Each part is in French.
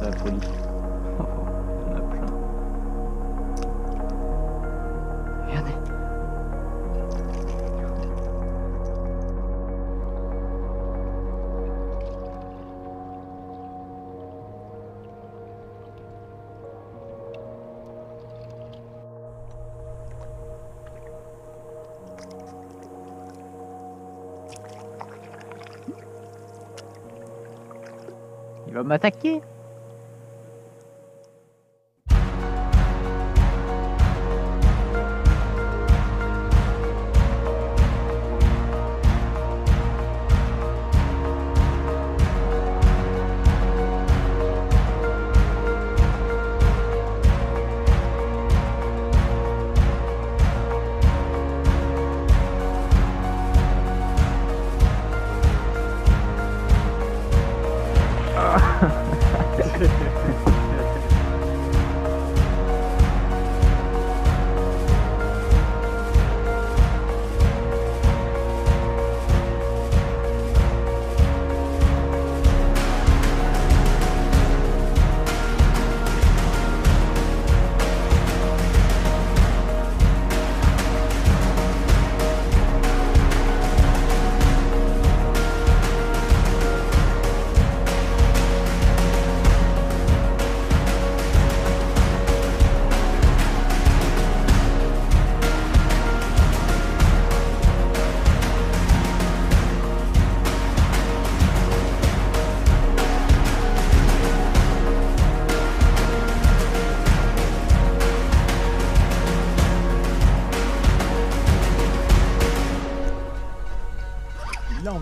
c'est la folie. Oh, il y en a plein. Regardez. Il va m'attaquer.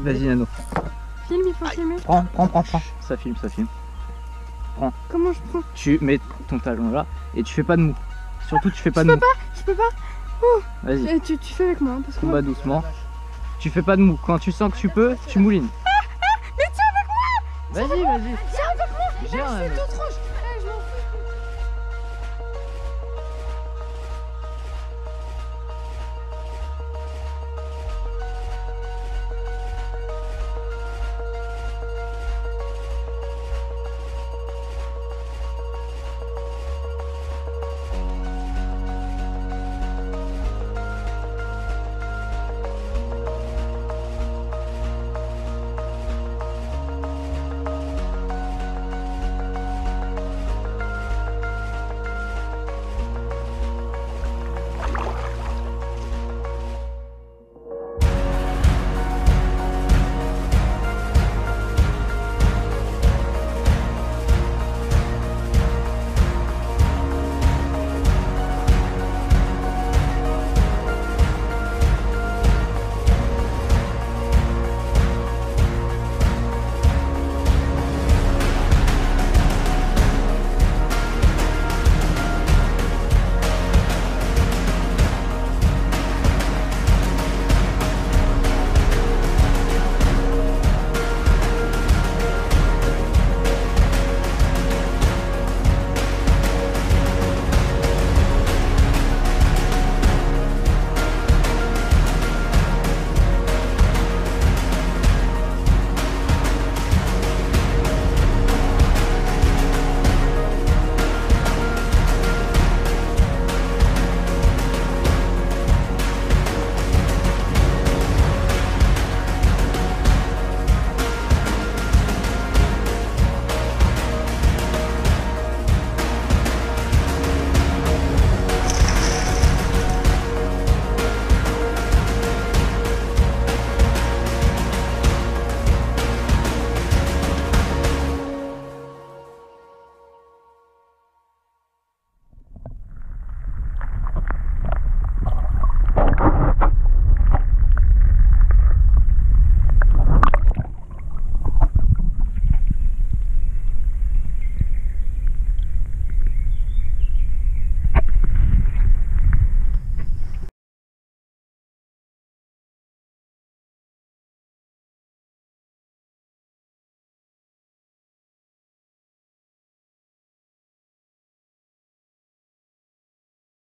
Vas-y Nano. Filme, il faut filmer. Prends. Ça filme. Prends. Comment je prends? Tu mets ton talon là et tu fais pas de mou. Surtout tu fais pas de mou. Je peux pas. Vas-y. Tu fais avec moi parce que. Combat doucement. Tu fais pas de mou. Quand tu sens que tu peux, tu moulines. Mais tiens avec moi. Vas-y. Tiens avec moi. C'est tout trop.